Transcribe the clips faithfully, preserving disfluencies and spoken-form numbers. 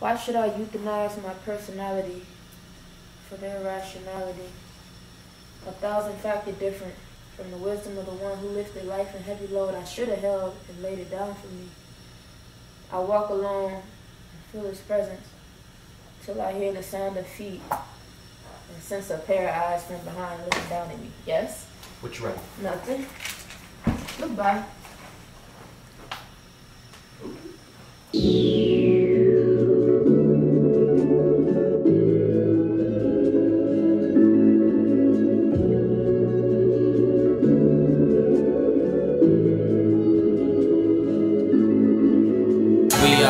Why should I euthanize my personality for their rationality? A thousand factor different from the wisdom of the one who lifted life and heavy load I should have held and laid it down for me. I walk alone and feel his presence till I hear the sound of feet and sense a pair of eyes from behind looking down at me. Yes? What you writing? Nothing. Goodbye.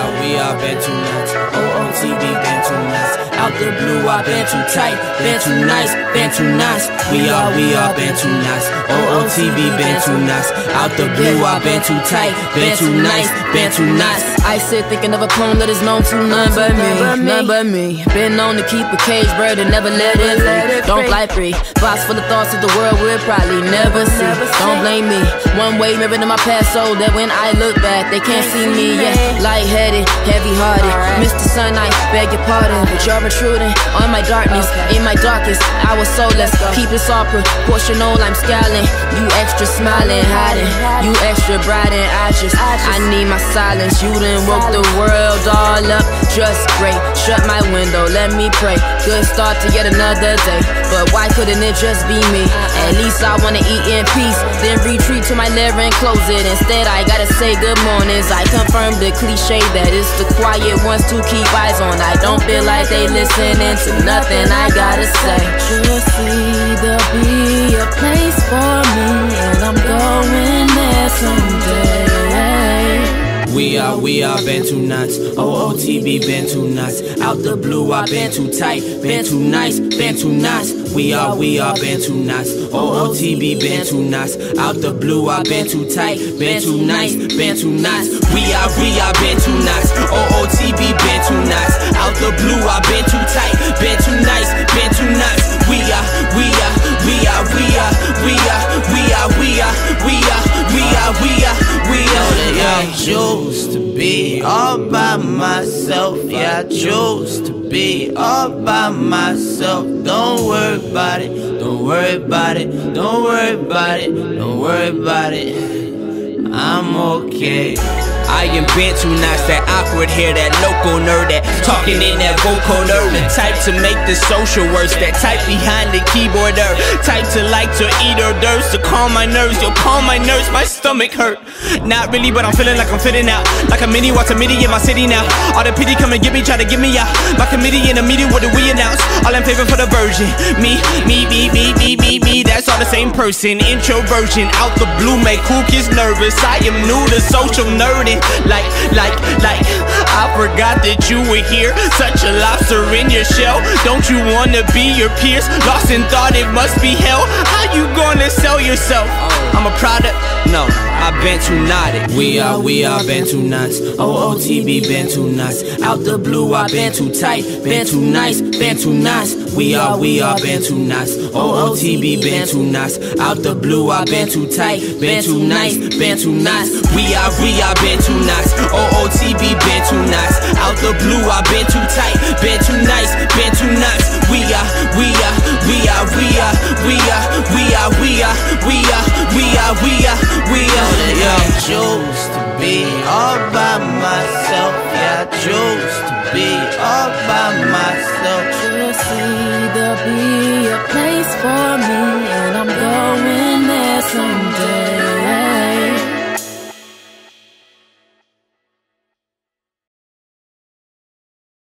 We are Bantu Knots, O O T B Bantu Knots. Out the blue, I Bantu tight, Bantu nice, Bantu Knots. We are, we are Bantu Knots, O O T B Bantu Knots. Out the blue, I Bantu tight, Bantu nice, Bantu Knots. I sit thinking of a poem that is known to none but me, none but me. Been known to keep a cage bird and never let it free. Don't fly free, box full of thoughts of the world we'll probably never see. Don't blame me, one way mirror to my past so that when I look back they can't see me. Yeah, lightheaded, heavy-hearted, right. Mister Sun, I beg your pardon, but you're intruding on my darkness. Okay. In my darkest, I was soulless. Keep this all proportional. I'm scowling. You extra smiling, hiding. You extra bright, and I just, I just, I need my silence. You done woke the world all up. Just great. Shut my window. Let me pray. Good start to yet another day. But why couldn't it just be me? At least I wanna eat in peace, then retreat to my lair and close it. Instead, I gotta say good mornings. I confirm the cliche that it's the quiet ones to keep eyes on. I don't feel like they listening to nothing I gotta say. You'll see there'll be a place for me, and I'm going there someday. We are, we are Bantu Knots, O O T B Bantu Knots. Out the blue, I Bantu tight, Bantu nice, Bantu Knots. We are, we are Bantu Knots, O O T B Bantu Knots. Out the blue, I Bantu tight, Bantu nice, Bantu Knots. We are, we are Bantu Knots, O O T B Bantu Knots. Out the blue, I Bantu tight, Bantu nice, Bantu Knots. We are, we are, we are, we are, we are, we are, we are, we are, we are, we are, we are. Yeah, I choose to be all by myself. Yeah, I choose to be all by myself. Don't worry about it, don't worry about it, don't worry about it, don't worry about it. I'm okay. I am Bantu Knots, that awkward hair, that local nerd, that talking in that vocal nerve, the type to make the social worse, that type behind the keyboarder, type to like to eat hors d'oeuvres, to calm my nerves, yo, calm my nerves, my stomach hurt. Not really, but I'm feeling like I'm fitting out, like a mini watch a midi in my city now. All the pity come and get me, try to get me out. My committee in a meeting, what do we announce? All in favor for the virgin. Me, me, me, me, me, me, me, that's all the same person. Introversion, out the blue, make cool kids nervous. I am new to social nerding. Like, like, like, I forgot that you were here. Such a lobster in your shell. Don't you wanna be your peers? Lost in thought, it must be hell. How you gonna sell yourself? I'm a product? No, I Bantu Knotted. We are, we are Bantu Knots, O O T B Bantu Knots. Out the blue, I Bantu tight, Bantu nice, Bantu Knots. We are, we are Bantu Knots, O O T B Bantu Knots. Out the blue, I Bantu tight, Bantu nice, Bantu Knots. We are, we are Bantu Knots, O O T B Bantu Knots. Out the blue, I Bantu tight, Bantu nice, Bantu Knots. We are, we are, we are, we are, we are, we are, we are, we are, we are, we are, we are. Yeah, I choose to be all by myself. Yeah, I choose to be all by myself.